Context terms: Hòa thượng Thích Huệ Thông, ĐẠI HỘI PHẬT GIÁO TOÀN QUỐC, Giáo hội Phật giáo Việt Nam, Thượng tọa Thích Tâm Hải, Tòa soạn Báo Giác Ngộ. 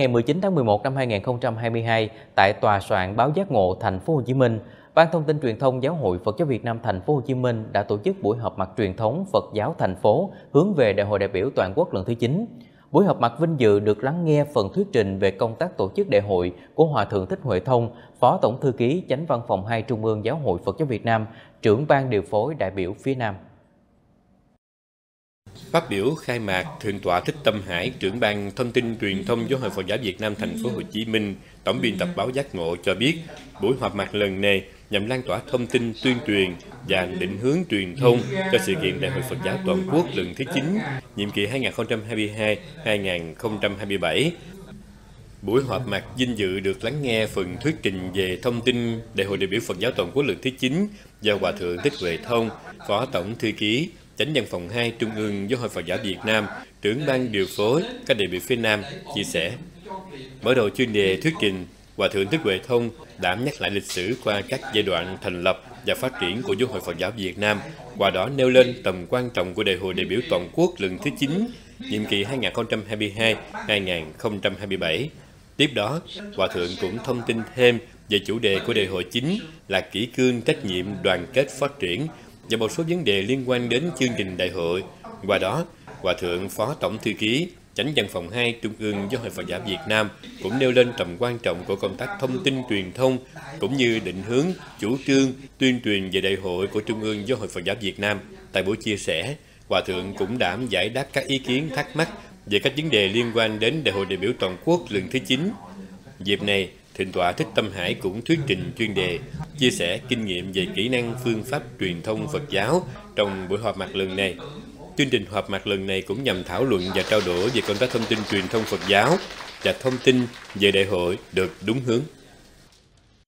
Ngày 19 tháng 11 năm 2022 tại Tòa soạn Báo Giác Ngộ Thành phố Hồ Chí Minh, Ban Thông tin Truyền thông Giáo hội Phật giáo Việt Nam Thành phố Hồ Chí Minh đã tổ chức buổi họp mặt truyền thống Phật giáo thành phố hướng về Đại hội đại biểu toàn quốc lần thứ 9. Buổi họp mặt vinh dự được lắng nghe phần thuyết trình về công tác tổ chức đại hội của Hòa thượng Thích Huệ Thông, Phó Tổng thư ký Chánh Văn phòng 2 Trung ương Giáo hội Phật giáo Việt Nam, trưởng ban điều phối đại biểu phía Nam. Phát biểu khai mạc, Thượng tọa Thích Tâm Hải, trưởng ban thông tin truyền thông Giáo hội Phật giáo Việt Nam Thành phố Hồ Chí Minh, tổng biên tập báo Giác Ngộ cho biết, buổi họp mặt lần này nhằm lan tỏa thông tin tuyên truyền và định hướng truyền thông cho sự kiện Đại hội Phật giáo toàn quốc lần thứ 9, nhiệm kỳ 2022-2027. Buổi họp mặt vinh dự được lắng nghe phần thuyết trình về thông tin Đại hội đại biểu Phật giáo toàn quốc lần thứ 9 do Hòa thượng Thích Huệ Thông, Phó Tổng thư ký Chánh Văn phòng 2 Trung ương Giáo hội Phật giáo Việt Nam, trưởng ban điều phối các đại biểu phía Nam chia sẻ. Mở đầu chuyên đề thuyết trình, Hòa thượng Thích Huệ Thông đã nhắc lại lịch sử qua các giai đoạn thành lập và phát triển của Giáo hội Phật giáo Việt Nam, qua đó nêu lên tầm quan trọng của Đại hội đại biểu toàn quốc lần thứ 9, nhiệm kỳ 2022-2027. Tiếp đó, Hòa thượng cũng thông tin thêm về chủ đề của Đại hội 9 là kỷ cương, trách nhiệm, đoàn kết, phát triển và một số vấn đề liên quan đến chương trình đại hội. Qua đó, Hòa thượng Phó Tổng thư ký Chánh Văn phòng 2 Trung ương Giáo hội Phật giáo Việt Nam cũng nêu lên tầm quan trọng của công tác thông tin truyền thông cũng như định hướng, chủ trương, tuyên truyền về đại hội của Trung ương Giáo hội Phật giáo Việt Nam. Tại buổi chia sẻ, Hòa thượng cũng đã giải đáp các ý kiến thắc mắc về các vấn đề liên quan đến Đại hội đại biểu toàn quốc lần thứ 9. Dịp này, Thượng tọa Thích Tâm Hải cũng thuyết trình chuyên đề, chia sẻ kinh nghiệm về kỹ năng phương pháp truyền thông Phật giáo trong buổi họp mặt lần này. Chương trình họp mặt lần này cũng nhằm thảo luận và trao đổi về công tác thông tin truyền thông Phật giáo và thông tin về đại hội được đúng hướng.